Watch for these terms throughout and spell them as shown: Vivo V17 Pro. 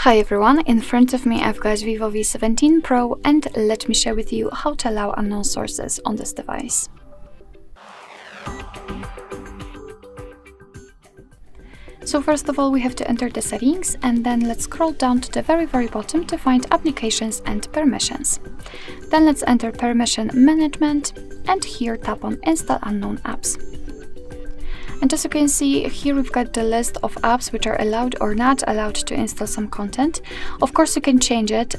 Hi everyone, in front of me I've got Vivo V17 Pro and let me share with you how to allow unknown sources on this device. So first of all we have to enter the settings and then let's scroll down to the very bottom to find applications and permissions. Then let's enter permission management and here tap on install unknown apps. And as you can see, here we've got the list of apps which are allowed or not allowed to install some content. Of course you can change it,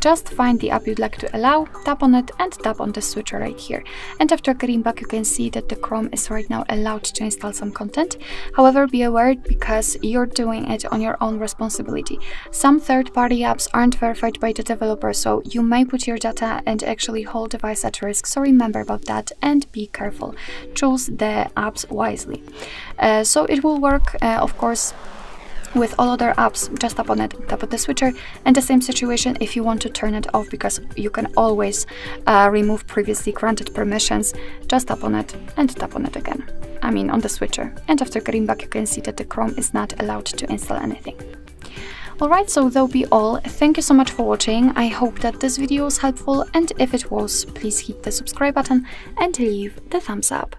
just find the app you'd like to allow, tap on it and tap on the switcher right here. And after getting back you can see that the Chrome is right now allowed to install some content. However, be aware because you're doing it on your own responsibility. Some third-party apps aren't verified by the developer, so you may put your data and actually whole device at risk, so remember about that and be careful. Choose the apps wisely. So it will work, of course, with all other apps. Just tap on it, tap on the switcher, and the same situation if you want to turn it off, because you can always remove previously granted permissions. Just tap on it and tap on it again, I mean on the switcher. And after getting back you can see that the Chrome is not allowed to install anything. Alright, so that'll be all. Thank you so much for watching. I hope that this video was helpful, and if it was, please hit the subscribe button and leave the thumbs up.